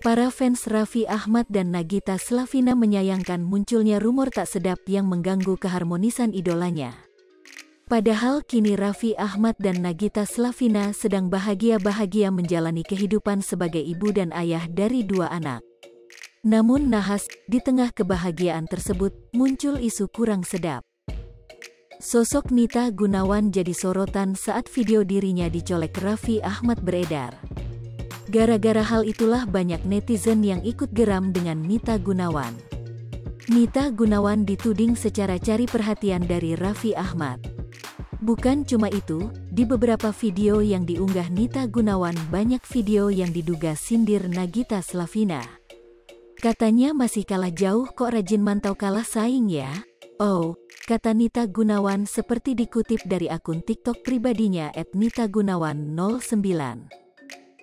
Para fans Raffi Ahmad dan Nagita Slavina menyayangkan munculnya rumor tak sedap yang mengganggu keharmonisan idolanya. Padahal kini Raffi Ahmad dan Nagita Slavina sedang bahagia-bahagia menjalani kehidupan sebagai ibu dan ayah dari dua anak. Namun nahas, di tengah kebahagiaan tersebut, muncul isu kurang sedap. Sosok Nita Gunawan jadi sorotan saat video dirinya dicolek Raffi Ahmad beredar. Gara-gara hal itulah banyak netizen yang ikut geram dengan Nita Gunawan. Nita Gunawan dituding secara cari perhatian dari Raffi Ahmad. Bukan cuma itu, di beberapa video yang diunggah Nita Gunawan banyak video yang diduga sindir Nagita Slavina. Katanya masih kalah jauh kok, rajin mantau kalah saing ya. Oh, kata Nita Gunawan seperti dikutip dari akun TikTok pribadinya @nitagunawan09.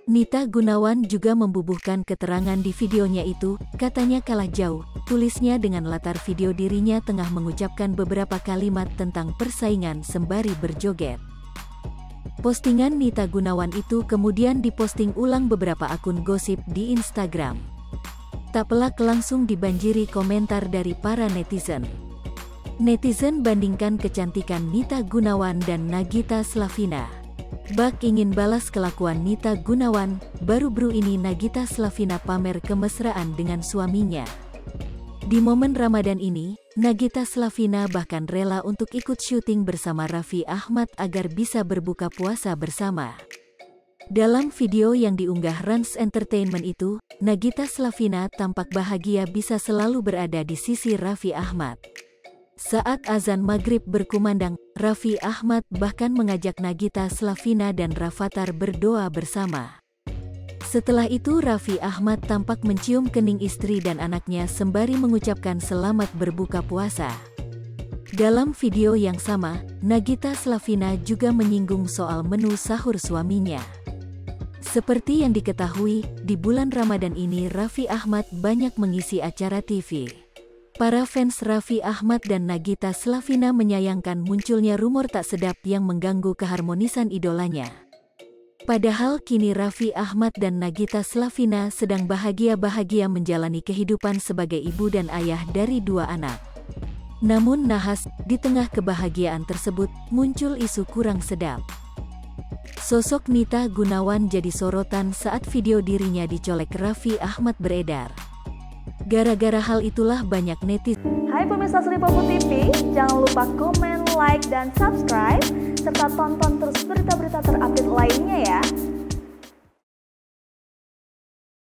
Nita Gunawan juga membubuhkan keterangan di videonya itu, katanya kalah jauh, tulisnya dengan latar video dirinya tengah mengucapkan beberapa kalimat tentang persaingan sembari berjoget. Postingan Nita Gunawan itu kemudian diposting ulang beberapa akun gosip di Instagram. Tak pelak langsung dibanjiri komentar dari para netizen. Netizen bandingkan kecantikan Nita Gunawan dan Nagita Slavina. Bak ingin balas kelakuan Nita Gunawan, baru-baru ini Nagita Slavina pamer kemesraan dengan suaminya. Di momen Ramadan ini, Nagita Slavina bahkan rela untuk ikut syuting bersama Raffi Ahmad agar bisa berbuka puasa bersama. Dalam video yang diunggah Rans Entertainment itu, Nagita Slavina tampak bahagia bisa selalu berada di sisi Raffi Ahmad. Saat azan maghrib berkumandang, Raffi Ahmad bahkan mengajak Nagita Slavina dan Rafathar berdoa bersama. Setelah itu Raffi Ahmad tampak mencium kening istri dan anaknya sembari mengucapkan selamat berbuka puasa. Dalam video yang sama, Nagita Slavina juga menyinggung soal menu sahur suaminya. Seperti yang diketahui, di bulan Ramadan ini Raffi Ahmad banyak mengisi acara TV. Para fans Raffi Ahmad dan Nagita Slavina menyayangkan munculnya rumor tak sedap yang mengganggu keharmonisan idolanya. Padahal kini Raffi Ahmad dan Nagita Slavina sedang bahagia-bahagia menjalani kehidupan sebagai ibu dan ayah dari dua anak. Namun nahas, di tengah kebahagiaan tersebut, muncul isu kurang sedap. Sosok Nita Gunawan jadi sorotan saat video dirinya dicolek Raffi Ahmad beredar. Gara-gara hal itulah banyak netizen. Hai pemirsa Seripopo TV, jangan lupa komen, like, dan subscribe, serta tonton terus berita-berita terupdate lainnya ya.